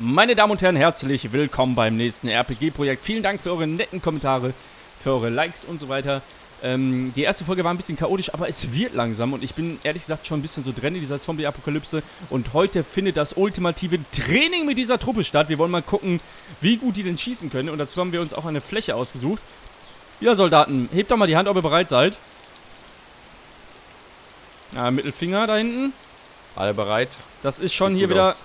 Meine Damen und Herren, herzlich willkommen beim nächsten RPG-Projekt. Vielen Dank für eure netten Kommentare, für eure Likes und so weiter. Die erste Folge war ein bisschen chaotisch, aber es wird langsam und ich bin ehrlich gesagt schon ein bisschen so drin in dieser Zombie-Apokalypse. Und heute findet das ultimative Training mit dieser Truppe statt. Wir wollen mal gucken, wie gut die denn schießen können, und dazu haben wir uns auch eine Fläche ausgesucht. Ja, Soldaten, hebt doch mal die Hand, ob ihr bereit seid. Na, Mittelfinger da hinten. Alle bereit. Das ist schon hier wieder...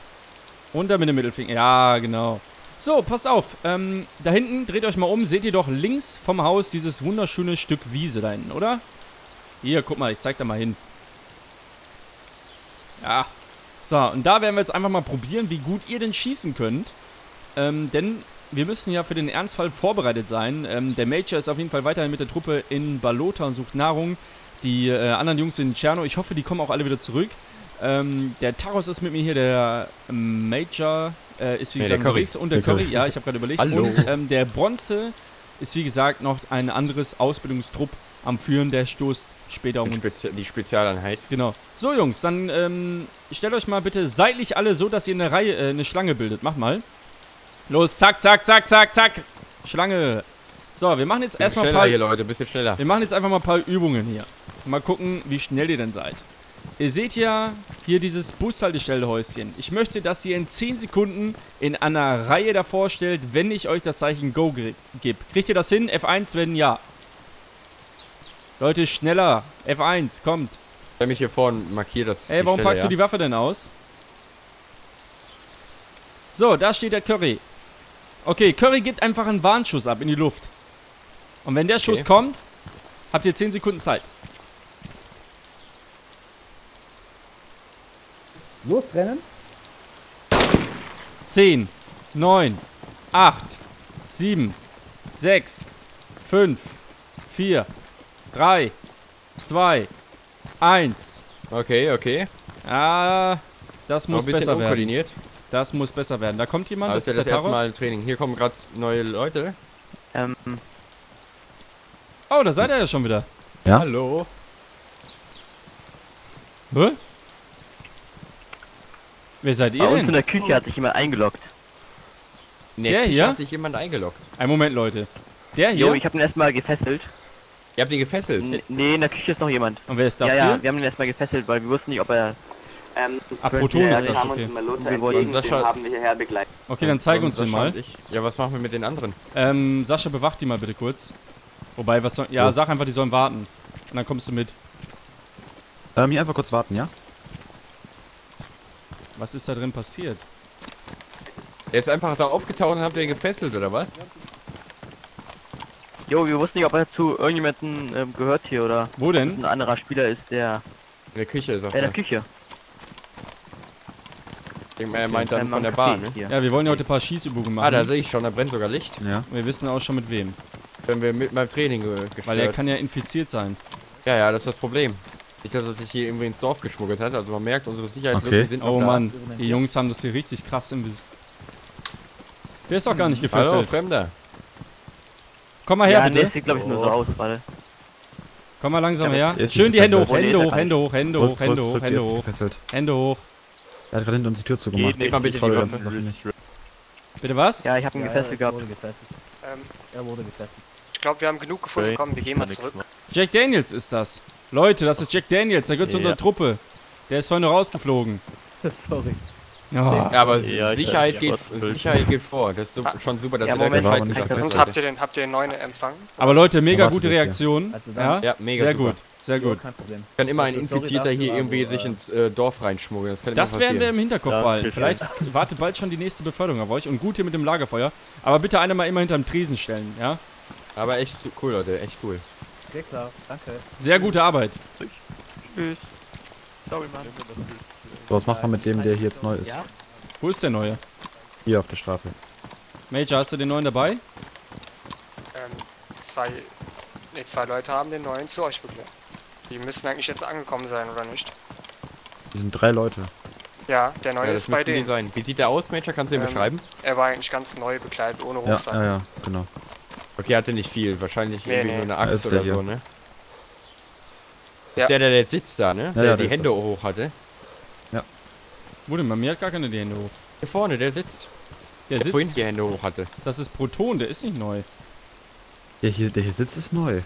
Runter mit dem Mittelfinger. Ja, genau. So, passt auf. Da hinten, dreht euch mal um. Seht ihr doch links vom Haus dieses wunderschöne Stück Wiese da hinten, oder? Hier, guck mal. Ich zeig da mal hin. Ja. So, und da werden wir jetzt einfach mal probieren, wie gut ihr denn schießen könnt. Denn wir müssen ja für den Ernstfall vorbereitet sein. Der Major ist auf jeden Fall weiterhin mit der Truppe in Balota und sucht Nahrung. Die anderen Jungs sind in Cherno. Ich hoffe, die kommen auch alle wieder zurück. Der Taros ist mit mir hier, der Major ist wie gesagt unterwegs und der Curry, ja, ich habe gerade überlegt. Hallo. Und der Bronze ist wie gesagt noch ein anderes Ausbildungstrupp am Führen, der stoßt später um uns. Die Spezialeinheit. Genau. So Jungs, dann stellt euch mal bitte seitlich alle so, dass ihr eine Reihe, eine Schlange bildet. Macht mal. Los, zack, zack, zack, zack, zack. Schlange. So, wir machen jetzt erstmal ein paar... Hier, Leute, ein bisschen schneller. Wir machen jetzt einfach mal ein paar Übungen hier. Mal gucken, wie schnell ihr denn seid. Ihr seht ja hier dieses Bushaltestellhäuschen. Ich möchte, dass ihr in 10 Sekunden in einer Reihe davor stellt, wenn ich euch das Zeichen Go gebe. Kriegt ihr das hin? F1, wenn ja. Leute, schneller. F1, kommt. Ich stelle mich hier vorne, markiere das. Ey, warum packst du die Waffe denn aus? So, da steht der Curry. Okay, Curry gibt einfach einen Warnschuss ab in die Luft. Und wenn der Schuss kommt, habt ihr 10 Sekunden Zeit. Losrennen. 10, 9, 8, 7, 6, 5, 4, 3, 2, 1. Okay, okay. Ah, das muss besser werden. Das muss besser werden. Da kommt jemand. Das ist ja das erste Mal im Training. Hier kommen gerade neue Leute. Oh, da seid ihr ja schon wieder. Ja. Hallo. Hä? Wer seid ihr denn? Bei uns in der Küche hat sich jemand eingeloggt. Nee, der hier? Hat sich jemand eingeloggt. Einen Moment, Leute. Der hier? Jo, ich hab ihn erstmal gefesselt. Ihr habt ihn gefesselt? Nee, in der Küche ist noch jemand. Und wer ist das hier? Ja, wir haben ihn erstmal gefesselt, weil wir wussten nicht, ob er... Proton ist das, okay. Okay, dann zeig uns den mal. Ja, was machen wir mit den anderen? Sascha, bewacht die mal bitte kurz. Wobei, was soll... Ja, sag einfach, die sollen warten. Und dann kommst du mit. Hier einfach kurz warten, ja? Was ist da drin passiert? Er ist einfach da aufgetaucht und habt ihr ihn gefesselt, oder was? Jo, wir wussten nicht, ob er zu irgendjemandem gehört hier, oder... Wo denn? Ein anderer Spieler ist, der... In der Küche ist er. In der Küche. Er meint dann von der Bar, ne? Ja, wir wollen ja heute ein paar Schießübungen machen. Ah, da sehe ich schon, da brennt sogar Licht. Ja. Wir wissen auch schon mit wem. Wenn wir mit meinem Training gestört. Weil er kann ja infiziert sein. Ja, ja, das ist das Problem. Nicht, dass er sich hier irgendwie ins Dorf geschmuggelt hat, also man merkt, unsere Sicherheitslücken sind oh Mann, die Jungs haben das hier richtig krass im Besitz. Der ist doch gar nicht gefesselt. Hallo, Fremder. Komm mal her, ja, bitte. Nee, sieht, glaube ich, nur so aus, warte. Komm mal langsam her. Schön die Hände hoch, Hände hoch, Hände hoch, Hände hoch, Hände hoch, Hände hoch, Hände hoch. Er hat gerade hinter uns die Tür zugemacht. Geht mal bitte die Waffe. Bitte was? Ja, ich hab ihn gefesselt gehabt. Er wurde gefesselt. Ich glaube, wir haben genug gefunden. Komm, wir gehen mal zurück. Jack Daniels ist das. Leute, das ist Jack Daniels, der gehört zu unserer Truppe. Der ist vorhin noch rausgeflogen. Sorry. Oh. Ja, aber Sicherheit geht vor. Das ist so, schon super, dass ihr da und habt ihr den neuen empfangen? Aber Leute, mega gute Reaktion. Also ja, mega sehr super. Gut, sehr gut. Kein Problem. Kann immer ein Infizierter hier irgendwie sich ins Dorf reinschmuggeln. Das werden wir im Hinterkopf behalten. Vielleicht wartet bald schon die nächste Beförderung auf euch. Und gut hier mit dem Lagerfeuer. Aber bitte einer mal immer hinterm Tresen stellen, ja? Aber echt cool, Leute, echt cool. Ja, klar. Danke. Sehr gute Arbeit. Tschüss. Sorry, Mann. So, was macht man mit dem, der hier jetzt neu ist? Ja? Wo ist der Neue? Hier auf der Straße. Major, hast du den Neuen dabei? Zwei Leute haben den Neuen zu euch begleitet. Die müssen eigentlich jetzt angekommen sein, oder nicht? Die sind 3 Leute. Ja, der Neue ist bei denen. Wie sieht der aus, Major? Kannst du ihn beschreiben? Er war eigentlich ganz neu bekleidet, ohne Rucksack. Ja, genau. Okay, hatte nicht viel. Wahrscheinlich irgendwie nur eine Axt oder so, ne? Ja. Der jetzt sitzt da, ne? Ja, der die Hände hoch hatte. Ja. Wurde man, mir hat gar keine die Hände hoch. Hier vorne, der sitzt. Der vorhin die Hände hoch hatte. Das ist Proton, der ist nicht neu. Der hier sitzt, ist neu.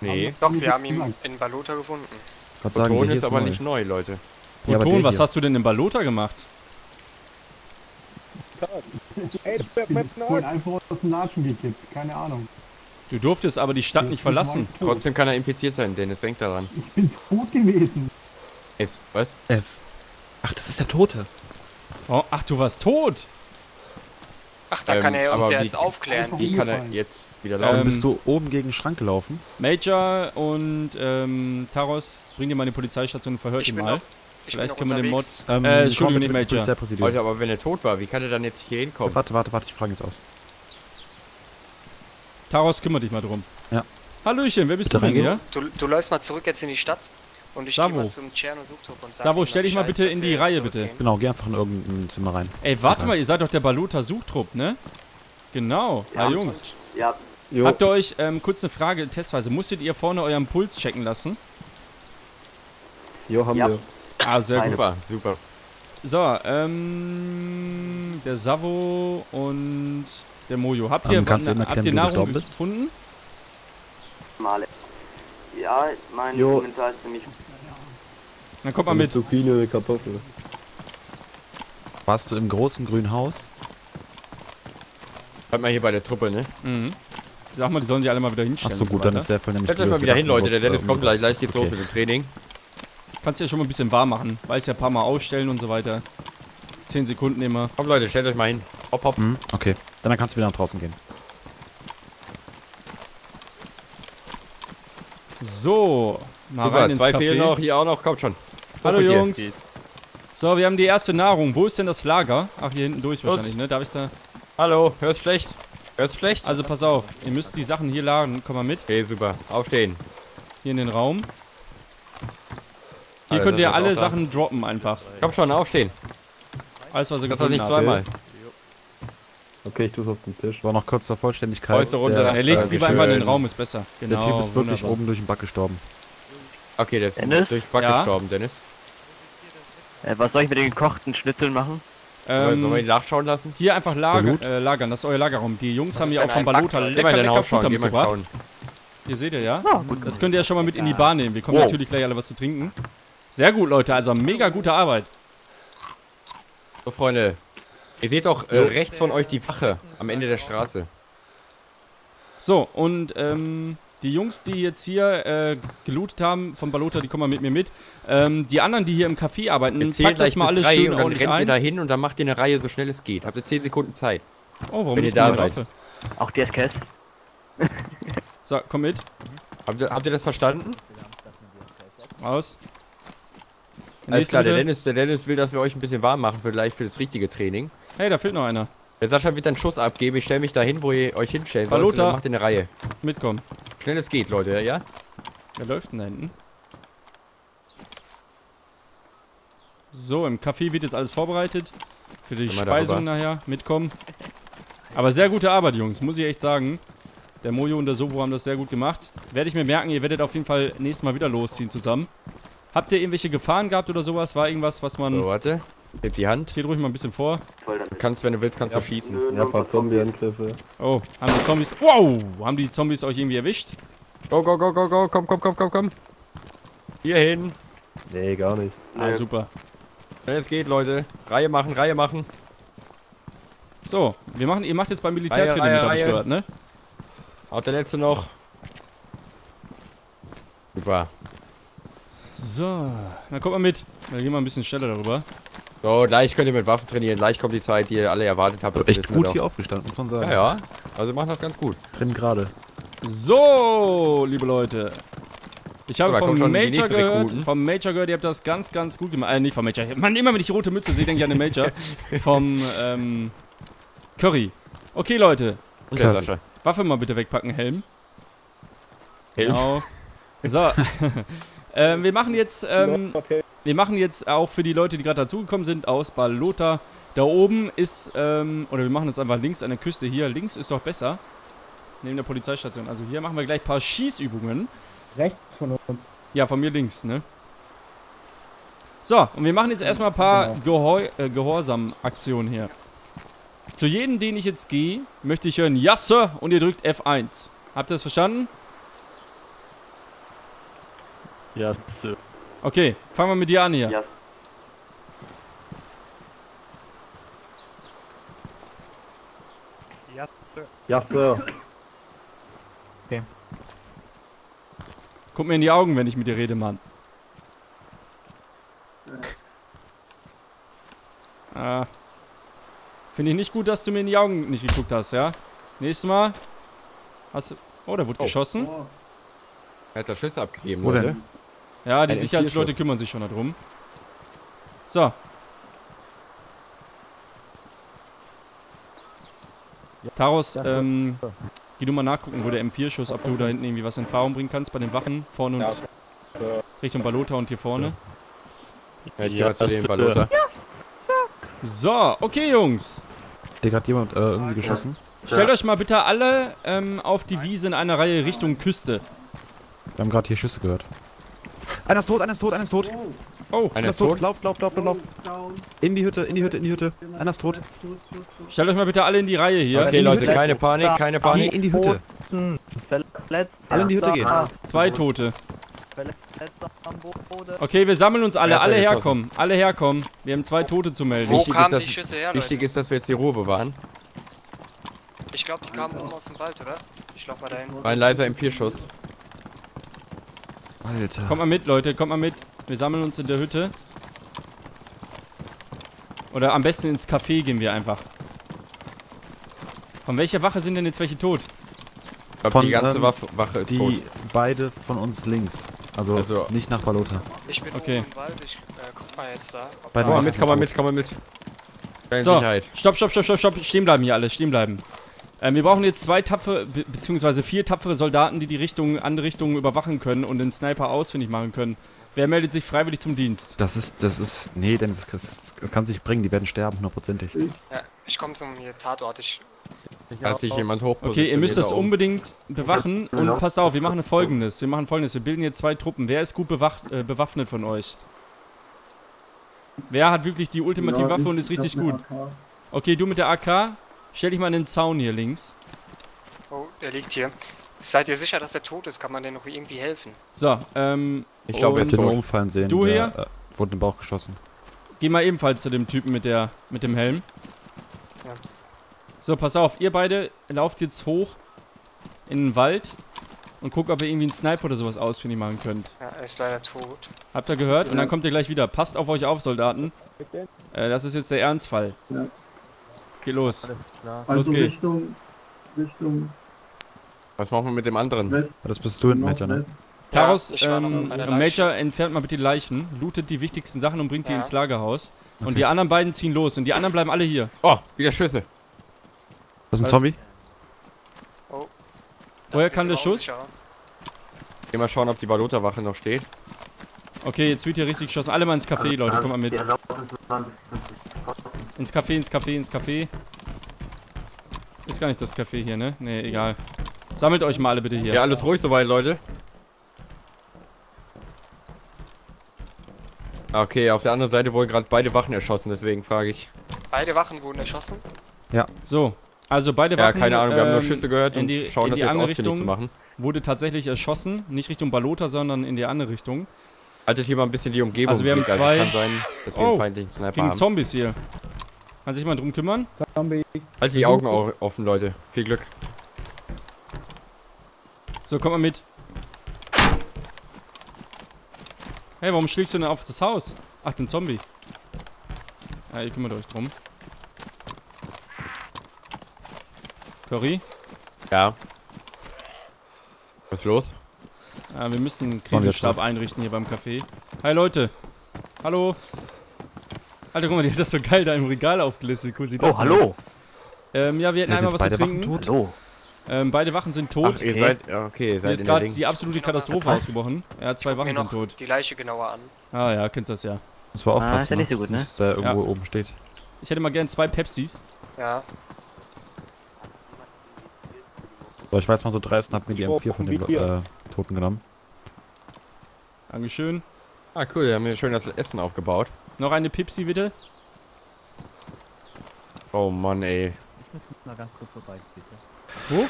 Nee. Doch, wir haben ihn in Balota gefunden. Proton ist aber nicht neu, Leute. Proton, was hast du denn in Balota gemacht? Einfach aus dem Latschen gekippt, keine Ahnung. Du durftest aber die Stadt nicht verlassen. Trotzdem kann er infiziert sein, Dennis, denk daran. Ich bin tot gewesen. Es, was? Es. Ach, das ist der Tote. Oh, ach, du warst tot. Ach, da kann er uns ja jetzt aufklären. Wie kann er jetzt wieder laufen? Bist du oben gegen den Schrank gelaufen? Major und Taros, bring dir mal in die Polizeistation und verhört ihn mal. Vielleicht können wir den Mod... Entschuldigung, nicht Major. Leute, aber wenn er tot war, wie kann er dann jetzt hier hinkommen? Warte, ich frage jetzt aus. Taros, kümmere dich mal drum. Ja. Hallöchen, wer bist du denn hier? Du läufst mal zurück jetzt in die Stadt. Und ich gehe mal zum Cherno-Suchtrupp und sag Savo, stell dich mal bitte in die Reihe, bitte. Genau, geh einfach in irgendein Zimmer rein. Ey, warte mal, ihr seid doch der Balota-Suchtrupp, ne? Genau, ja, hi Jungs. Ja. Habt ihr euch, kurz eine Frage, testweise, musstet ihr vorne euren Puls checken lassen? Jo, haben wir. Ah, sehr super. So, der Savo und der Mojo. Habt ihr Nahrung gefunden? Male. Ja, mein Inventar ist nämlich... Dann kommt mal mit. Zucchini, Kartoffeln. Warst du im großen grünen Haus? Bleib mal hier bei der Truppe, ne? Mhm. Sag mal, die sollen sich alle mal wieder hinstellen. Achso, gut, dann ist der voll nämlich... Bleibt mal wieder hin, Leute. Der Dennis kommt gleich geht's los mit dem Training. Kannst du ja schon mal ein bisschen warm machen. Weiß ja, ein paar Mal aufstellen und so weiter. 10 Sekunden immer. Komm, Leute, stellt euch mal hin. Hopp, hopp. Mhm, okay. Dann kannst du wieder nach draußen gehen. So, mal rein ins Café. 2 fehlen noch, hier auch noch, kommt schon. Hallo Jungs. So, wir haben die erste Nahrung. Wo ist denn das Lager? Ach, hier hinten durch wahrscheinlich, ne? Darf ich da... Hallo, hörst schlecht? Also pass auf, ihr müsst die Sachen hier laden. Komm mal mit. Okay, super. Aufstehen. Hier in den Raum. Hier könnt ihr alle Sachen droppen einfach. Komm schon, aufstehen. Alles, was ihr gefunden habt. Zweimal. Okay, ich tu's auf den Tisch. War noch kurz zur Vollständigkeit. Er legt lieber einfach in den Raum, ist besser. Genau, der Typ ist wirklich oben durch den Back gestorben. Okay, der ist durch den Back gestorben, Dennis. Was soll ich mit den gekochten Schnitzeln machen? Sollen wir ihn nachschauen lassen? Hier einfach lagern, das ist euer Lagerraum. Die Jungs haben hier auch von Balota lecker Food mitgebracht. Hier seht ihr, ja? Das könnt ihr ja schon mal mit in die Bar nehmen. Wir kommen natürlich gleich alle was zu trinken. Sehr gut, Leute, also mega gute Arbeit. So, Freunde. Ihr seht doch rechts von euch die Wache am Ende der Straße. So, und die Jungs, die jetzt hier gelootet haben von Balota, die kommen mal mit mir mit. Die anderen, die hier im Café arbeiten, packt das mal alles schön und dann rennt ihr da hin und dann macht ihr eine Reihe so schnell es geht. Habt ihr 10 Sekunden Zeit, wenn ihr da seid. Auch DSK. So, komm mit. Habt ihr das verstanden? Aus. Alles klar, der Dennis will, dass wir euch ein bisschen warm machen, vielleicht für das richtige Training. Hey, da fehlt noch einer. Der Sascha wird einen Schuss abgeben, ich stelle mich da hin, wo ihr euch hinstellen sollt, und dann macht ihr eine Reihe. Mitkommen. Schnell es geht, Leute, ja? Wer läuft denn da hinten? So, im Café wird jetzt alles vorbereitet. Für die Speisung nachher, mitkommen. Aber sehr gute Arbeit, Jungs, muss ich echt sagen. Der Mojo und der Sobo haben das sehr gut gemacht. Werde ich mir merken, ihr werdet auf jeden Fall nächstes Mal wieder losziehen zusammen. Habt ihr irgendwelche Gefahren gehabt oder sowas? War irgendwas, was man... So, warte. Heb die Hand. Geht ruhig mal ein bisschen vor. Kannst, wenn du willst, kannst du schießen. Ja, ein paar Zombie-Angriffe. Oh, haben die Zombies... Wow! Haben die Zombies euch irgendwie erwischt? Go! Komm! Hier hin! Nee, gar nicht. Ah, super. Ja, jetzt geht, Leute. Reihe machen. So, ihr macht jetzt beim Militärtraining mit, hab ich gehört, ne? Auch der letzte noch. Super. So, dann kommt mal mit. Dann gehen wir ein bisschen schneller darüber. So, gleich könnt ihr mit Waffen trainieren. Gleich kommt die Zeit, die ihr alle erwartet habt. Das echt gut hier aufgestanden, muss man sagen. Ja, also machen das ganz gut. Drin gerade. So, liebe Leute. Ich habe vom Major gehört, ihr habt das ganz, ganz gut gemacht. Nicht vom Major. Mann, immer wenn ich die rote Mütze sehe, denke ich an den Major. Vom, Curry. Okay, Leute. Und der Sascha. Waffe mal bitte wegpacken, Helm. Helm? Genau. So. Wir machen jetzt auch für die Leute, die gerade dazugekommen sind, aus Balota. Da oben ist, oder wir machen jetzt einfach links an der Küste hier. Links ist doch besser. Neben der Polizeistation. Also hier machen wir gleich ein paar Schießübungen. Rechts von uns. Ja, von mir links, ne? So, und wir machen jetzt erstmal ein paar Gehorsam-Aktionen hier. Zu jedem, den ich jetzt gehe, möchte ich hören, ja, Sir, und ihr drückt F1. Habt ihr das verstanden? Ja, Sir. Okay, fangen wir mit dir an hier. Ja. Ja, Sir. Ja, Sir. Okay. Guck mir in die Augen, wenn ich mit dir rede, Mann. Ah. Finde ich nicht gut, dass du mir in die Augen nicht geguckt hast, ja? Nächstes Mal. Hast du. Oh, da wurde geschossen. Oh. Er hat da Schüsse abgegeben, oder? Ja, die Sicherheitsleute kümmern sich schon darum. So. Taros, geh du mal nachgucken, wo der M4-Schuss, ob du da hinten irgendwie was in Erfahrung bringen kannst bei den Wachen. Vorne und Richtung Balota und hier vorne. Ja, ich geh zu dem Balota. So, okay, Jungs. Der hat jemand irgendwie geschossen. Stellt euch mal bitte alle auf die Wiese in einer Reihe Richtung Küste. Wir haben gerade hier Schüsse gehört. Einer ist tot, einer ist tot, einer ist tot. Oh, einer ist tot. Lauf, lauf, lauf, lauf. In die Hütte, in die Hütte, in die Hütte. Einer ist tot. Stellt euch mal bitte alle in die Reihe hier. Okay, Leute, keine Panik, keine Panik. Geh in die Hütte. Alle in die Hütte gehen. 2 Tote. Okay, wir sammeln uns alle. Alle herkommen. Alle herkommen. Wir haben 2 Tote zu melden. Wo kamen die Schüsse her, Leute? Wichtig ist, dass wir jetzt die Ruhe bewahren. Ich glaube, die kamen oben aus dem Wald, oder? Ich lauf mal dahin. War ein leiser M4-Schuss. Alter. Kommt mal mit, Leute. Kommt mal mit. Wir sammeln uns in der Hütte. Oder am besten ins Café gehen wir einfach. Von welcher Wache sind denn jetzt welche tot? Ich glaube, die ganze Wache ist tot. Beide von uns links. Also nicht nach Balota. Ich bin okay. Oben im Wald, ich guck mal jetzt da. Komm mal mit, komm mal mit, komm mal mit. So, Sicherheit. Stopp, stopp, stopp, stopp, stopp. Stehen bleiben hier alle, stehen bleiben. Wir brauchen jetzt 2 tapfere, beziehungsweise 4 tapfere Soldaten, die die Richtung, andere Richtungen überwachen können und den Sniper ausfindig machen können. Wer meldet sich freiwillig zum Dienst? Das ist, nee, denn das kann sich bringen, die werden sterben, hundertprozentig. Ja, ich komme zum Tatort, Als sich jemand hochpositioniert. Okay, ihr müsst das unbedingt bewachen und passt auf, wir machen Folgendes, wir bilden hier 2 Truppen. Wer ist gut bewaffnet von euch? Wer hat wirklich die ultimative Waffe und ist richtig gut? Okay, du mit der AK, stell dich mal in den Zaun hier links. Oh, der liegt hier. Seid ihr sicher, dass der tot ist? Kann man denn noch irgendwie helfen? So, ich glaube, er ist tot. Umfallen sehen. Du hier? Wurde im Bauch geschossen. Geh mal ebenfalls zu dem Typen mit dem Helm. Ja. So, pass auf, ihr beide lauft jetzt hoch in den Wald und guckt, ob ihr irgendwie einen Sniper oder sowas ausfindig machen könnt. Ja, er ist leider tot. Habt ihr gehört? Und dann kommt ihr gleich wieder. Passt auf euch auf, Soldaten. Das ist jetzt der Ernstfall. Ja. Geht los. Alles klar. Also los Richtung. Was machen wir mit dem anderen? Das bist du in Major, ne? Taros, Major, entfernt mal bitte die Leichen, lootet die wichtigsten Sachen und bringt die ins Lagerhaus. Okay. Und die anderen beiden ziehen los und die anderen bleiben alle hier. Oh, wieder Schüsse. Das ist ein Zombie. Oh. Woher kam der Schuss? Geh mal schauen, ob die Balota-Wache noch steht. Okay, jetzt wird hier richtig geschossen. Alle mal ins Café, Leute, kommt mal mit. Ins Café, ins Café, ins Café. Ist gar nicht das Café hier, ne? Ne, egal. Sammelt euch mal alle bitte hier. Ja, alles ruhig soweit, Leute. Okay, auf der anderen Seite wurden gerade beide Wachen erschossen, deswegen frage ich. Beide Wachen wurden erschossen? Ja. So, also beide Wachen... Ja, keine Ahnung, wir haben nur Schüsse gehört und schauen, das jetzt ausfindig zu machen. Wurde tatsächlich erschossen, nicht Richtung Balota, sondern in die andere Richtung. Haltet hier mal ein bisschen die Umgebung. Also wir haben 2... Also kann sein, dass wir einen feindlichen Sniper gegen haben. Zombies hier. Kann sich mal drum kümmern? Zombie. Haltet die Augen offen, Leute. Viel Glück. So, kommt mal mit. Hey, warum schlägst du denn auf das Haus? Ach, den Zombie. Ja, ihr kümmert euch drum. Curry? Ja. Was ist los? Ja, wir müssen einen Krisenstab einrichten hier beim Café. Hi, Leute. Hallo. Alter, guck mal, die hat das so geil da im Regal aufgelistet. Wie cool sieht das aus? Oh, hallo. Ja, wir hätten einmal was zu trinken. Hallo. Beide Wachen sind tot. Ach, ihr seid... Okay, ihr seid ist gerade die absolute Katastrophe ausgebrochen. Ja, 2 Wachen sind tot. Die Leiche genauer an. Ah ja, kennst das ja. Muss man aufpassen, ist ja nicht so gut, ne? Dass da irgendwo oben steht. Ich hätte mal gern 2 Pepsis. Ja. So, ich war jetzt mal so dreist und hab mir die M4 von den Toten genommen. Dankeschön. Ah cool, wir haben hier schön das Essen aufgebaut. Noch eine Pipsi bitte. Oh Mann ey. Ich muss mal ganz kurz vorbei, bitte. Wo?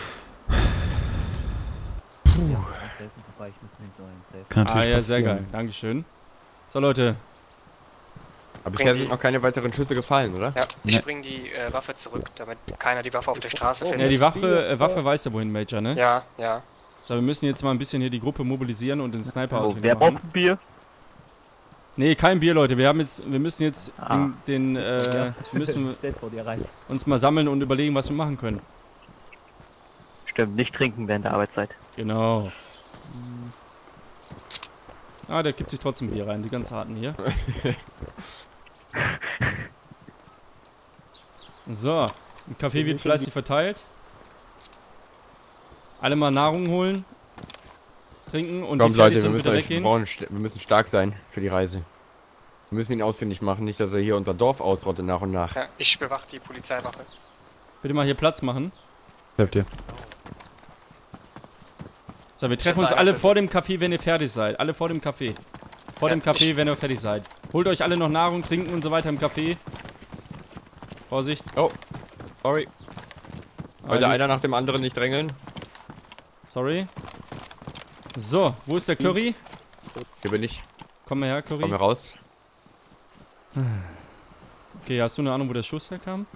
Puh. Ja, vorbei. Ich muss mit kann natürlich ja, sehr geil. Dankeschön. So Leute. Aber bisher sind noch keine weiteren Schüsse gefallen, oder? Ja, ich bring die Waffe zurück, damit keiner die Waffe auf der Straße findet. Ja, die Waffe weiß ja wohin, Major, ne? Ja, ja. So, wir müssen jetzt mal ein bisschen hier die Gruppe mobilisieren und den Sniper auswählen. Wer braucht ein Bier? Nee, kein Bier, Leute. Wir müssen jetzt müssen uns mal sammeln und überlegen, was wir machen können. Stimmt, nicht trinken während der Arbeitszeit. Genau. Ah, der kippt sich trotzdem Bier rein, die ganz harten hier. So, ein Kaffee wird fleißig verteilt. Alle mal Nahrung holen, trinken und komm, Leute, wir müssen weggehen. Wir müssen stark sein für die Reise. Wir müssen ihn ausfindig machen, nicht, dass er hier unser Dorf ausrottet nach und nach. Ja, ich bewache die Polizeiwache. Bitte mal hier Platz machen. Bleibt ihr. So, wir treffen uns alle vor dem Café, wenn ihr fertig seid. Alle vor dem Café. Vor dem Café, wenn ihr fertig seid. Holt euch alle noch Nahrung, Trinken und so weiter im Café. Vorsicht. Oh, sorry. Wollte einer nach dem anderen nicht drängeln. Sorry. So, wo ist der Curry? Hier bin ich. Komm mal her, Curry. Komm mal raus. Okay, hast du eine Ahnung, wo der Schuss herkam?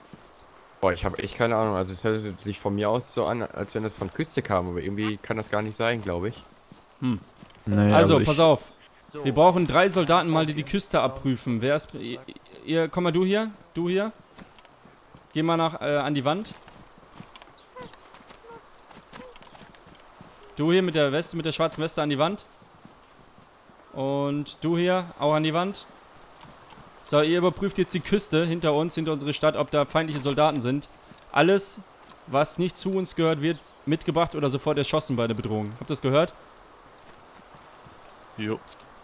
Boah, ich habe echt keine Ahnung. Also es hört sich von mir aus so an, als wenn das von Küste kam. Aber irgendwie kann das gar nicht sein, glaube ich. Hm. Naja, also, pass auf. Wir brauchen 3 Soldaten mal, die die Küste abprüfen. Wer ist... Ihr, komm mal, du hier. Du hier. Geh mal nach, an die Wand. Du hier mit der Weste, mit der schwarzen Weste an die Wand. Und du hier auch an die Wand. So, ihr überprüft jetzt die Küste hinter uns, hinter unserer Stadt, ob da feindliche Soldaten sind. Alles, was nicht zu uns gehört, wird mitgebracht oder sofort erschossen bei der Bedrohung. Habt ihr das gehört? Jo.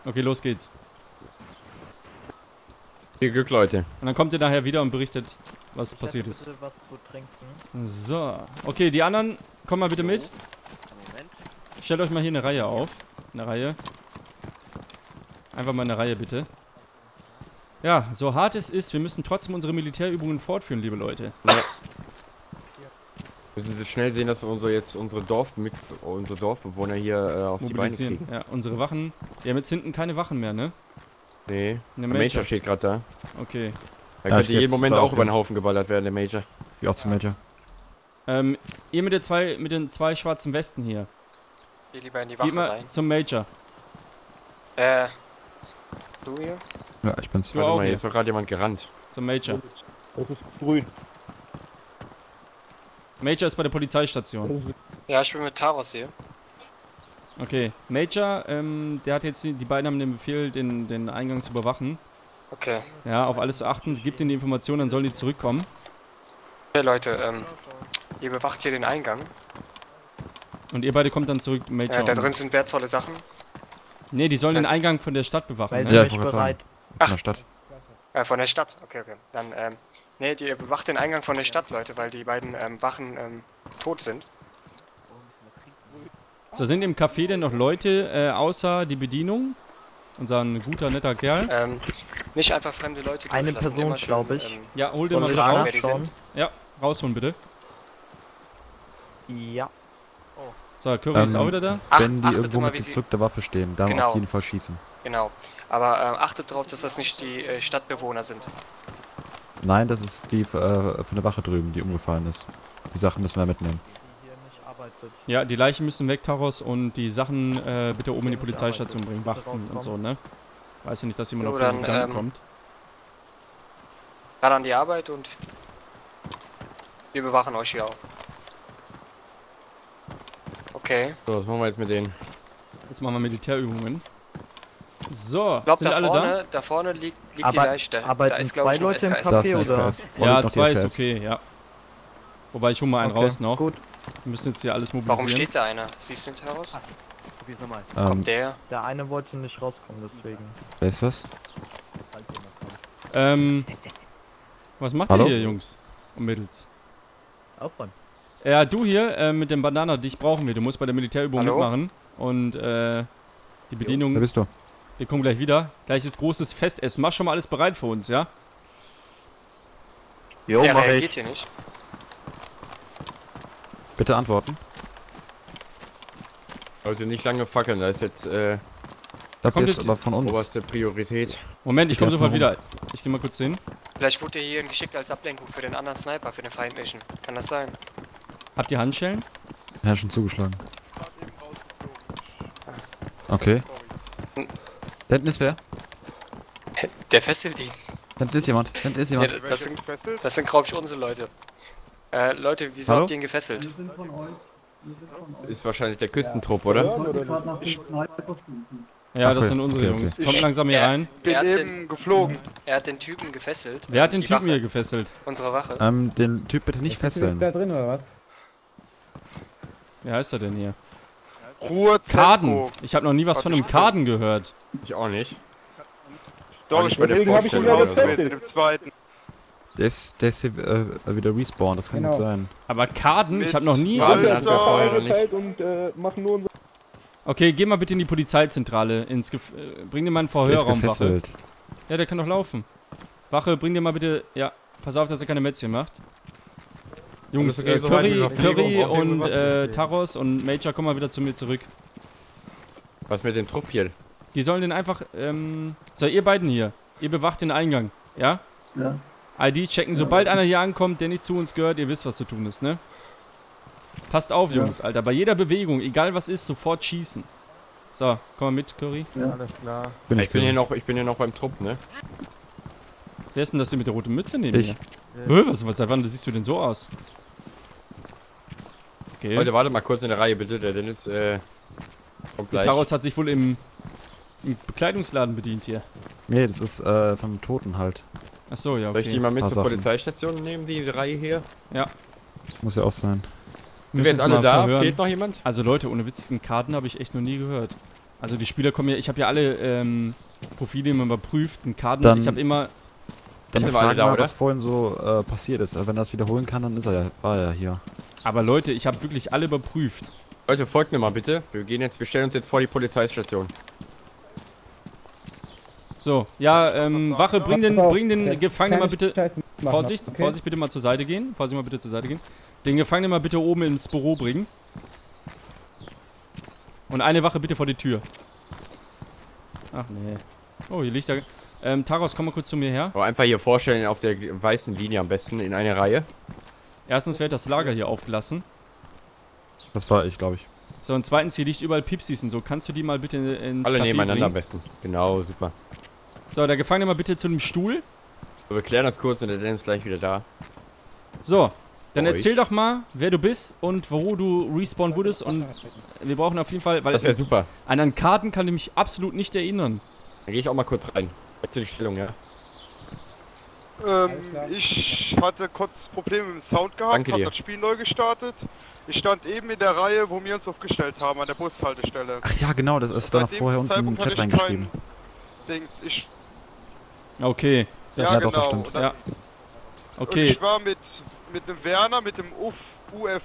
Okay, los geht's. Viel Glück, Leute. Und dann kommt ihr nachher wieder und berichtet, was passiert ist. So. Okay, die anderen, komm mal bitte mit. Moment. Stellt euch mal hier eine Reihe auf. Eine Reihe. Einfach mal eine Reihe, bitte. Ja, so hart es ist, wir müssen trotzdem unsere Militärübungen fortführen, liebe Leute. Ja. Wir müssen so schnell sehen, dass wir unsere Dorfbewohner hier auf die Beine kriegen. Ja, unsere Wachen. Wir haben jetzt hinten keine Wachen mehr, ne? Nee, der Major steht gerade da. Okay. Da könnte jeden Moment auch über den Haufen geballert werden, der Major. Wie auch zum Major. Ihr mit, mit den 2 schwarzen Westen hier. Geh lieber in die Wache rein. Zum Major. Du hier? Ja, ich bin's. Warte mal, hier ist doch gerade jemand gerannt. Zum Major. Das ist grün. Major ist bei der Polizeistation. Ja, ich bin mit Taros hier. Okay, Major, der hat jetzt, die beiden haben den Befehl, den Eingang zu überwachen. Okay. Ja, auf alles zu achten, gibt ihnen die Informationen, dann sollen die zurückkommen. Okay, Leute, ihr bewacht hier den Eingang. Und ihr beide kommt dann zurück, Major. Ja, da drin sind wertvolle Sachen. Ne, die sollen den Eingang von der Stadt bewachen. Weil ja, ich wollte bereit. Ach, von der Stadt. Ja, von der Stadt, okay, okay. Dann, ne, ihr bewacht den Eingang von der Stadt, Leute, weil die beiden Wachen tot sind. So, sind im Café denn noch Leute außer die Bedienung? Unser guter, netter Kerl. Nicht einfach fremde Leute durchlassen. Eine Person, glaube ich. Ja, hol den mal wieder raus. Ja, rausholen bitte. Ja. So, Curry ist auch wieder da. Wenn die irgendwo mit gezückter Waffe stehen, dann auf jeden Fall schießen. Genau. Aber achtet darauf, dass das nicht die Stadtbewohner sind. Nein, das ist die von der Wache drüben, die umgefallen ist. Die Sachen müssen wir mitnehmen. Ja, die Leichen müssen weg, Taros, und die Sachen bitte oben in die Polizeistation bringen, Waffen und so, ne? Weiß ja nicht, dass jemand auf den Gang kommt. Dann an die Arbeit und wir bewachen euch hier auch. Okay. So, was machen wir jetzt mit denen? Jetzt machen wir Militärübungen. So, ich glaub, sind alle da? Da vorne liegt die Leiche. Aber da ist, glaube ich, 2 Leute im Café, oder? Ja, 2 ist okay, ja. Wobei, ich hole mal einen raus noch. Gut. Wir müssen jetzt hier alles mobilisieren. Warum steht da einer? Siehst du ihn heraus? Ach, probier's nochmal. Kommt der? Der eine wollte nicht rauskommen, deswegen. Wer ist das? Was macht ihr hier, Jungs und Mädels? Aufräumen. Ja, du hier mit dem Banana, dich brauchen wir. Du musst bei der Militärübung mitmachen. Und die Bedienung. Wer bist du? Wir kommen gleich wieder. Gleich ist großes Festessen. Mach schon mal alles bereit für uns, ja? Jo, ja, mach ich. Geht hier nicht. Bitte antworten. Sollte nicht lange fackeln, da ist jetzt, da kommt jetzt aber von uns. Oberste Priorität. Moment, ich komme sofort wieder. Ich gehe mal kurz hin. Vielleicht wurde ihr hierhin geschickt als Ablenkung für den anderen Sniper, für den feindlichen. Kann das sein? Habt ihr Handschellen? Ja, schon zugeschlagen. Okay. Da hinten ist wer? Der fesselt ihn. Da hinten ist jemand. Da hinten ist jemand. Ja, das sind glaube ich unsere Leute. Leute, wieso habt ihr ihn gefesselt? Wir sind von euch. Ist wahrscheinlich der Küstentrupp, ja, oder? Ja, das sind unsere Jungs. Kommt langsam hier rein. Er hat den geflogen. Er hat den Typen gefesselt. Wer hat den Typen hier gefesselt? Unsere Wache. Den Typ bitte nicht fesseln. Da drin oder was? Wer heißt er denn hier? Ruhe, Kaden. Ich habe noch nie was von einem Kaden gehört. Ich auch nicht. Doch, ich bin im zweiten. Der ist hier wieder respawn, das kann nicht sein. Aber Kaden, ich hab noch nie... Okay, geh mal bitte in die Polizeizentrale, bring dir mal einen Verhörraum, Wache. Ja, der kann doch laufen. Wache, bring dir mal bitte... Ja, pass auf, dass er keine Mätzchen macht. Jungs, Curry und Taros und Major, komm mal wieder zu mir zurück. Was mit dem Trupp hier? Die sollen den einfach... So, ihr beiden hier, ihr bewacht den Eingang, ja? Ja. ID checken, sobald einer hier ankommt, der nicht zu uns gehört, ihr wisst, was zu tun ist, ne? Passt auf, Jungs, Alter. Bei jeder Bewegung, egal was ist, sofort schießen. So, komm mal mit, Curry. Ja, alles klar. Ich bin hier noch beim Trupp, ne? Wer ist denn das hier mit der roten Mütze neben mir? Ja. Was seit wann siehst du denn so aus? Okay. Leute, warte mal kurz in der Reihe, bitte. Der Dennis, kommt gleich. Taros hat sich wohl im Bekleidungsladen bedient hier. Nee, das ist, vom Toten halt. Achso, ja, okay. Soll ich die mal mit zur Polizeistation nehmen, die Reihe hier? Ja. Muss ja auch sein. Sind wir jetzt alle da? Fehlt noch jemand? Also Leute, ohne witzigen Karten habe ich echt noch nie gehört. Also die Spieler kommen ja, ich habe ja alle Profile immer überprüft, einen Karten, ich habe immer... Dann sind wir alle da, oder? Was vorhin so passiert ist. Wenn er das wiederholen kann, dann war er hier. Aber Leute, ich habe wirklich alle überprüft. Leute, folgt mir mal bitte. Wir stellen uns jetzt vor die Polizeistation. So, ja, Wache, bring den Gefangenen mal bitte... Vorsicht bitte mal zur Seite gehen. Den Gefangenen mal bitte oben ins Büro bringen. Und eine Wache bitte vor die Tür. Ach, nee. Oh, hier liegt da... Taros, komm mal kurz zu mir her. Oh, einfach hier vorstellen, auf der weißen Linie am besten, in einer Reihe. Erstens wird das Lager hier aufgelassen. Das war ich, glaube ich. So, und zweitens, hier liegt überall Pipsis und so. Kannst du die mal bitte ins Café nebeneinander bringen? Am besten. Genau, super. So, der Gefangene mal bitte zu dem Stuhl. Wir klären das kurz und der Dennis ist gleich wieder da. So, dann erzähl doch mal, wer du bist und wo du respawn wurdest. Und wir brauchen auf jeden Fall, weil das wäre super. An einen Karten kann ich mich absolut nicht erinnern. Dann gehe ich auch mal kurz rein. Erzähl die Stellung, ja. Ich hatte kurz Probleme mit dem Sound gehabt, hab das Spiel neu gestartet. Ich stand eben in der Reihe, wo wir uns aufgestellt haben, an der Bushaltestelle. Ach ja, genau, das ist da vorher unten im Chat reingeschrieben. Okay, das hat doch bestimmt. Ja. Okay. Und ich war mit dem Werner, mit dem UF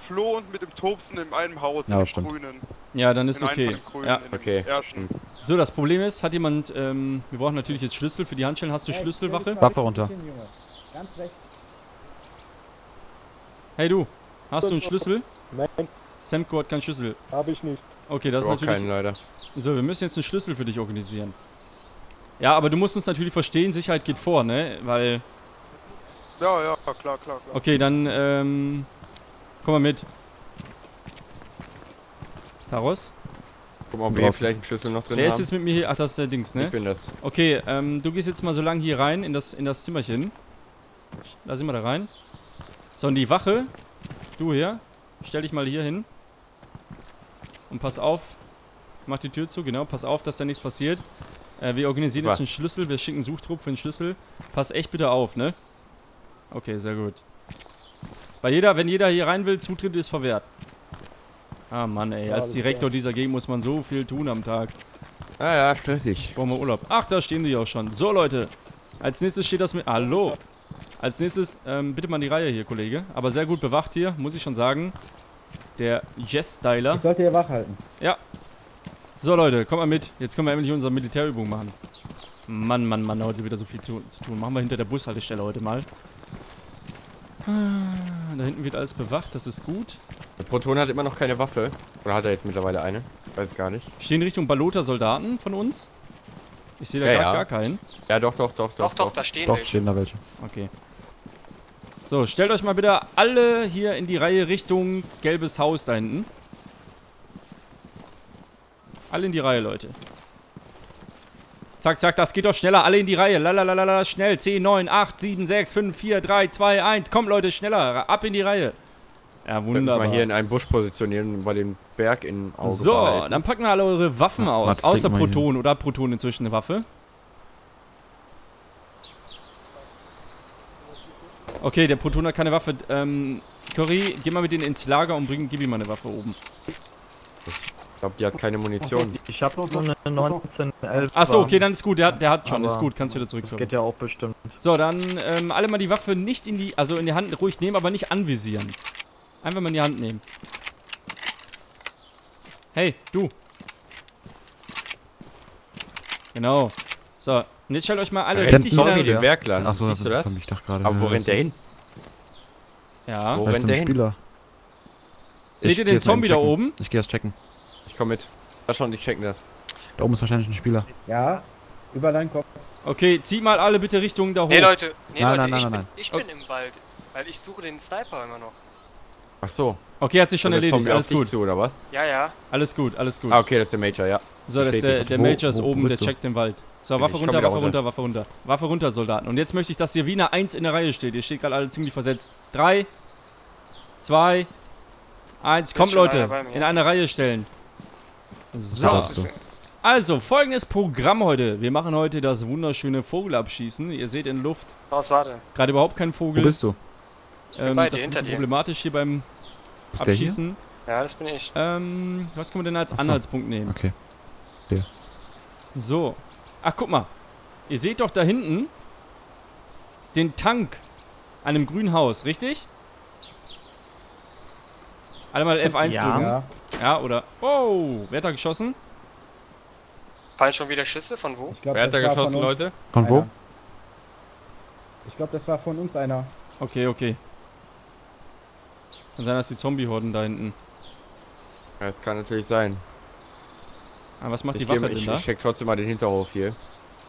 Flo und mit dem Tobsen in einem Haus, ja, im Grünen. Ja, dann ist okay. Ja, okay. So, das Problem ist, hat jemand, wir brauchen natürlich jetzt Schlüssel für die Handschellen. Hast du Schlüsselwache? Waffe runter. Hey du, hast du einen Schlüssel? Nein. Semko hat keinen Schlüssel. Habe ich nicht. Okay, das ist natürlich... Keinen, leider. So, wir müssen jetzt einen Schlüssel für dich organisieren. Ja, aber du musst uns natürlich verstehen, Sicherheit geht vor, ne? Weil... Ja, klar. Okay, dann, komm mal mit. Taros? Guck mal, ob wir hier vielleicht einen Schlüssel noch drin haben. Der ist jetzt mit mir hier... Ach, das ist der Dings, ne? Ich bin das. Okay, du gehst jetzt mal so lange hier rein, in das Zimmerchen. Da sind wir da rein. So, und die Wache... Du hier, stell dich mal hier hin. Und pass auf. Mach die Tür zu, genau. Pass auf, dass da nichts passiert. Wir organisieren jetzt einen Schlüssel. Wir schicken einen Suchtrupp für den Schlüssel. Pass echt bitte auf, ne? Okay, sehr gut. Wenn jeder hier rein will, Zutritt ist verwehrt. Ah Mann, ey. Als Direktor dieser Gegend muss man so viel tun am Tag. Ah ja, stressig. Brauchen wir Urlaub. Ach, da stehen die auch schon. So, Leute. Als nächstes steht das mit... Hallo. Als nächstes, bitte mal in die Reihe hier, Kollege. Aber sehr gut bewacht hier, muss ich schon sagen. Der Jess-Styler. Ich sollte hier wach halten. Ja. So, Leute, kommt mal mit. Jetzt können wir endlich unsere Militärübung machen. Mann, Mann, Mann, heute wieder so viel zu tun. Machen wir hinter der Bushaltestelle heute mal. Da hinten wird alles bewacht, das ist gut. Der Proton hat immer noch keine Waffe. Oder hat er jetzt mittlerweile eine? Ich weiß gar nicht. Stehen Richtung Balota Soldaten von uns? Ich sehe da ja, gar keinen. Ja, doch, da stehen welche. Doch, stehen da welche. Okay. So, stellt euch mal bitte alle hier in die Reihe Richtung gelbes Haus da hinten. Alle in die Reihe, Leute. Zack, zack, das geht doch schneller. Alle in die Reihe. Lalalala, schnell. 10, 9, 8, 7, 6, 5, 4, 3, 2, 1. Komm, Leute, schneller. Ab in die Reihe. Ja, wunderbar. Mal hier in einem Busch positionieren, bei dem Berg in Auge. So, behalten. Dann packen wir alle eure Waffen aus. Mats, außer Proton. Oder Proton inzwischen eine Waffe. Okay, der Proton hat keine Waffe. Curry, geh mal mit denen ins Lager und gib ihm mal eine Waffe oben. Ich glaube, die hat keine Munition. Ich habe noch so eine 1911. Achso, okay, dann ist gut. Der hat schon, aber ist gut. Kannst wieder zurückkommen. Geht ja auch bestimmt. So, dann alle mal die Waffe nicht in die, also in die Hand ruhig nehmen, aber nicht anvisieren. Einfach mal in die Hand nehmen. Hey, du. Genau. So, und jetzt stellt euch mal alle richtig in den Werkland. Achso, das ist das? Ich dachte gerade. Aber wo rennt der hin? Ja. Wo rennt der hin? Seht ihr den Zombie da oben? Ich gehe das checken. Ich komm mit. Da schon, ich checken das. Da oben ist wahrscheinlich ein Spieler. Ja, über deinen Kopf. Okay, zieh mal alle bitte Richtung da hoch. Nee, Leute, ich bin im Wald, weil ich suche den Sniper immer noch. Ach so. Okay, hat sich schon erledigt, Zombie alles gut. Zu, oder was? Ja, ja. Alles gut, alles gut. Ah, okay, das ist der Major, ja. So, das ist der Major ist oben, der checkt den Wald. So, Waffe runter, Waffe runter, Waffe runter. Waffe runter, Soldaten. Und jetzt möchte ich, dass ihr wie eine 1 in der Reihe steht. Ihr steht gerade alle ziemlich versetzt. 3, 2, 1. Kommt, Leute, in einer Reihe stellen. So. Also, folgendes Programm heute. Wir machen heute das wunderschöne Vogelabschießen. Ihr seht in Luft. Was war denn? Gerade überhaupt kein Vogel. Wo bist du? Das ist ein bisschen problematisch hier beim Abschießen. Ja, das bin ich. Was können wir denn als Anhaltspunkt nehmen? Okay. Hier. So. Ach, guck mal. Ihr seht doch da hinten den Tank an einem grünen Haus, richtig? Alle mal F1 drücken. Ja. Ja, oder... Oh, wer hat da geschossen? Fallen schon wieder Schüsse? Von wo? Wer hat da geschossen, Leute? Von wo? Ich glaube, das war von uns einer. Okay, okay. Kann sein, dass die Zombie-Horden da hinten. Ja, das kann natürlich sein. Aber was macht die Waffe denn da? Ich check trotzdem mal den Hinterhof hier.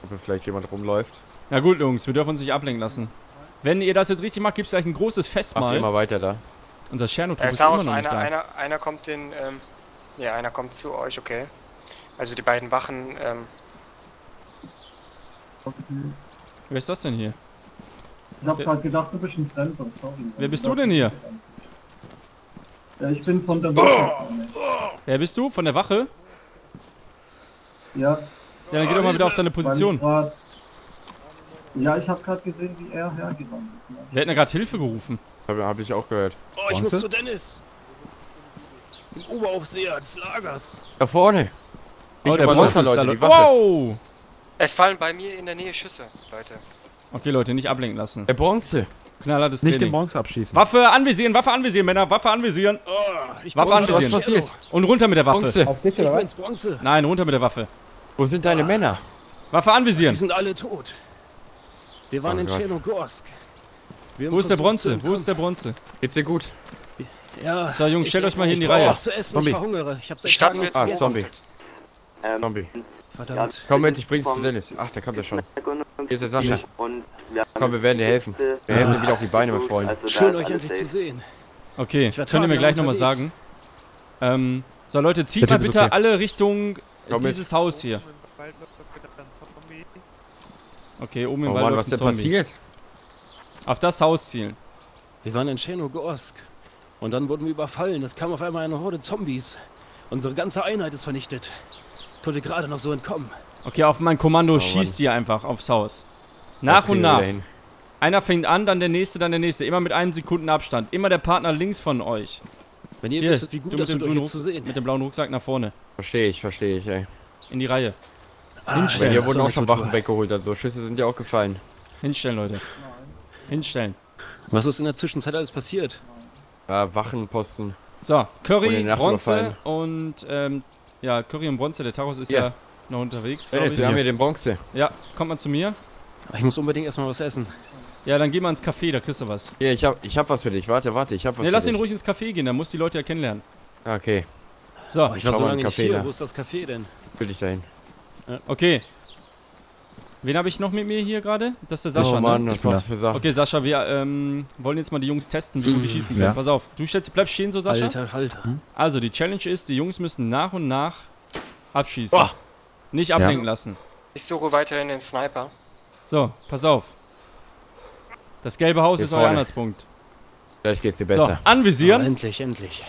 Ob vielleicht jemand rumläuft. Na gut, Jungs, wir dürfen uns nicht ablenken lassen. Wenn ihr das jetzt richtig macht, gibt es gleich ein großes Festmahl. Macht immer weiter da. Unser Chernotrupp ist immer noch nicht da. Einer kommt den, ja, einer kommt zu euch, okay. Also die beiden Wachen, Wer ist das denn hier? Ich hab gerade gedacht, du bist ein Fremder, sorry. Wer bist du denn hier? Ja, ich bin von der Wache. Wer bist du? Von der Wache? Ja. Ja, dann geh doch mal wieder auf deine Position. Ja, ich hab gerade gesehen, wie er hergegangen ist. Wer hat denn gerade Hilfe gerufen? Hab ich auch gehört. Oh, ich muss zu Dennis. Im Oberaufseher des Lagers. Da vorne. Oh, der Monster, Leute. Wow! Es fallen bei mir in der Nähe Schüsse, Leute. Okay, Leute, nicht ablenken lassen. Der Bronze. Knallhartes Training. Nicht den Bronze abschießen. Waffe anvisieren, Männer. Waffe anvisieren. Oh, Waffe anvisieren. Was passiert? Und runter mit der Waffe. Bronze. Auf dich, oder? Ich bin's, Bronze. Nein, runter mit der Waffe. Wo sind deine Männer? Waffe anvisieren. Sie sind alle tot. Wir waren in Chernogorsk. Wo ist der Bronze? Wo ist der Bronze? Geht's dir gut? Ja. So, Jungs, stellt euch mal hier in die Reihe. Was zu essen, Zombie. Ich verhungere. Ich hab's echt nicht. Ah, Zombie. Zombie. Verdammt. Komm mit, ich bring's zu Dennis. Ach, da kommt er schon. Hier ist der Sascha. Komm, wir werden dir helfen. Wir helfen dir wieder auf die Beine, mein Freund. Schön, euch endlich zu sehen. Okay, könnt ihr mir gleich nochmal sagen. So, Leute, zieht mal bitte alle Richtung dieses Haus hier. Okay, oben im Wald läuft ein Zombie. Was ist denn passiert? Auf das Haus zielen. Wir waren in Chernogorsk und dann wurden wir überfallen. Es kam auf einmal eine Horde Zombies. Unsere ganze Einheit ist vernichtet. Ich konnte gerade noch so entkommen. Okay, auf mein Kommando schießt ihr einfach aufs Haus. Nach und nach. Einer fängt an, dann der nächste, Immer mit 1 Sekunde Abstand. Immer der Partner links von euch. Wenn ihr wisst, wie gut das tut, euch zu sehen. Mit dem blauen Rucksack nach vorne. Verstehe ich, ey. In die Reihe. Hinstellen. Hier wurden auch schon Wachen weggeholt, also Schüsse sind ja auch gefallen. Hinstellen, Leute. Hinstellen. Was ist in der Zwischenzeit alles passiert? Ja, Wachenposten. So, Curry, Bronze und Ja, Curry und Bronze, der Taros ist ja noch unterwegs. Dennis, wir haben hier den Bronze. Ja, kommt mal zu mir. Ich muss unbedingt erstmal was essen. Ja, dann geh mal ins Café, da kriegst du was. Ja, ich hab was für dich. Warte, ich hab was für dich. Lass ihn ruhig ins Café gehen, dann muss die Leute ja kennenlernen. Okay. So, ich war so lange nicht hier. Wo ist das Café denn? Will ich dahin. Ja. Okay. Wen habe ich noch mit mir hier gerade? Das ist der Sascha, Mann, ne? Das war's für Sascha. Okay, Sascha, wir wollen jetzt mal die Jungs testen, wie gut die schießen können. Ja. Pass auf, du bleibst stehen so, Sascha. Alter. Also, die Challenge ist, die Jungs müssen nach und nach abschießen. Oh. Nicht abhängen lassen. Ich suche weiterhin den Sniper. So, pass auf. Das gelbe Haus ist euer Anhaltspunkt. Vielleicht geht's dir besser. So, anvisieren. Oh, endlich.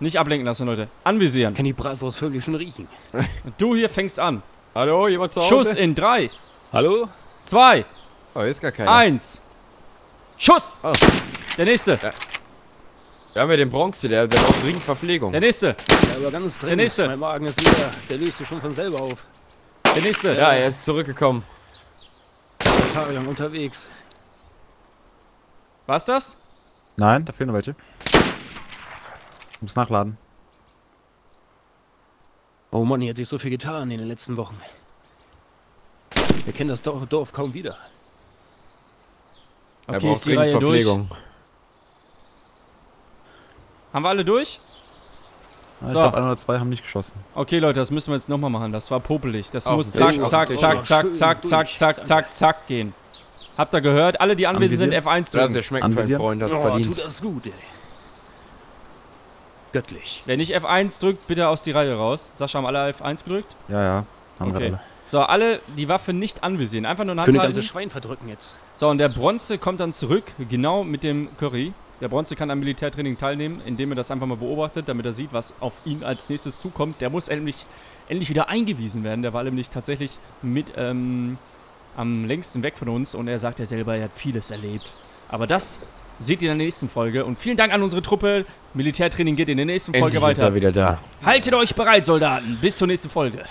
Nicht ablenken lassen, Leute. Anvisieren. Kann die Bratwurst wirklich schon riechen. Und du hier fängst an. Hallo, jemand zu Hause? Schuss in 3. Hallo? 2. Oh, hier ist gar keiner. 1. Schuss! Oh. Der nächste. Ja. Wir haben ja den Bronze, der braucht dringend Verpflegung. Der nächste. Ja, aber ganz dringend. Der nächste. Mein Magen ist leer. Der löst sich schon von selber auf. Der nächste. Ja, er ist zurückgekommen. Tagelang unterwegs. War's das? Nein, da fehlen noch welche. Ich muss nachladen. Oh Mann, hier hat sich so viel getan in den letzten Wochen. Wir kennen das Dorf kaum wieder. Okay, ist die Reihe durch. Haben wir alle durch? Ich glaube, ein oder zwei haben nicht geschossen. Okay, Leute, das müssen wir jetzt nochmal machen. Das war popelig. Das muss zack gehen. Habt ihr gehört? Alle, die anwesend sind, F1 drücken. Der schmeckt mein Freund, hat's verdient. Tut das gut, ey. Göttlich. Wer nicht F1 drückt, bitte aus die Reihe raus. Sascha, haben alle F1 gedrückt? Ja, haben wir alle. So, alle die Waffe nicht anvisieren. Einfach nur nachhalten. Können das ganze Schwein verdrücken jetzt. So, und der Bronze kommt dann zurück, genau mit dem Curry. Der Bronze kann am Militärtraining teilnehmen, indem er das einfach mal beobachtet, damit er sieht, was auf ihn als nächstes zukommt. Der muss endlich wieder eingewiesen werden. Der war nämlich tatsächlich mit am längsten weg von uns. Und er sagt ja selber, er hat vieles erlebt. Aber das seht ihr in der nächsten Folge. Und vielen Dank an unsere Truppe. Militärtraining geht in der nächsten Folge weiter. Endlich ist er wieder da. Haltet euch bereit, Soldaten. Bis zur nächsten Folge.